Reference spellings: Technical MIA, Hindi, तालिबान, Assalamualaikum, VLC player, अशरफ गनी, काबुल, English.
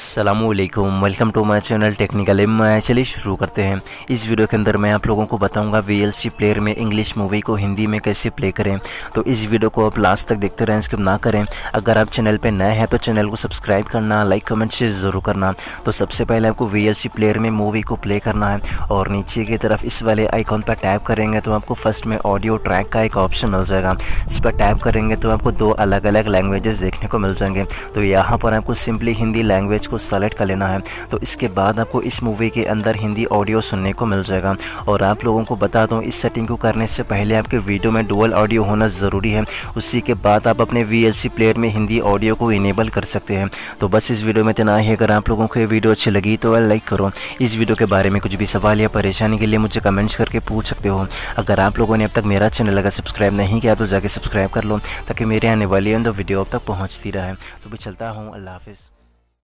Assalamualaikum, welcome to my channel technical इम। चलिए शुरू करते हैं। इस वीडियो के अंदर मैं आप लोगों को बताऊंगा VLC प्लेयर में इंग्लिश मूवी को हिंदी में कैसे प्ले करें। तो इस वीडियो को आप लास्ट तक देखते रहें, स्किप ना करें। अगर आप चैनल पे नए हैं तो चैनल को सब्सक्राइब करना, लाइक कमेंट शेयर ज़रूर करना। तो सबसे पहले आपको VLC प्लेयर में मूवी को प्ले करना है और नीचे की तरफ इस वाले आइकॉन पर टैप करेंगे तो आपको फर्स्ट में ऑडियो ट्रैक का एक ऑप्शन मिल जाएगा। इस पर टैप करेंगे तो आपको दो अलग अलग लैंग्वेजेस देखने को मिल जाएंगे। तो यहाँ पर आपको सिंपली हिंदी लैंग्वेज को सेलेक्ट कर लेना है। तो इसके बाद आपको इस मूवी के अंदर हिंदी ऑडियो सुनने को मिल जाएगा। और आप लोगों को बता दूं, इस सेटिंग को करने से पहले आपके वीडियो में डुअल ऑडियो होना ज़रूरी है। उसी के बाद आप अपने VLC प्लेयर में हिंदी ऑडियो को इनेबल कर सकते हैं। तो बस इस वीडियो में इतना ही। अगर आप लोगों को ये वीडियो अच्छी लगी तो लाइक करो। इस वीडियो के बारे में कुछ भी सवाल या परेशानी के लिए मुझे कमेंट्स करके पूछ सकते हो। अगर आप लोगों ने अब तक मेरा चैनल अगर सब्सक्राइब नहीं किया तो जाके सब्सक्राइब कर लो ताकि मेरे आने वाली वीडियो अब तक पहुँचती रहे। तो मैं चलता हूँ, अल्लाह हाफिज़।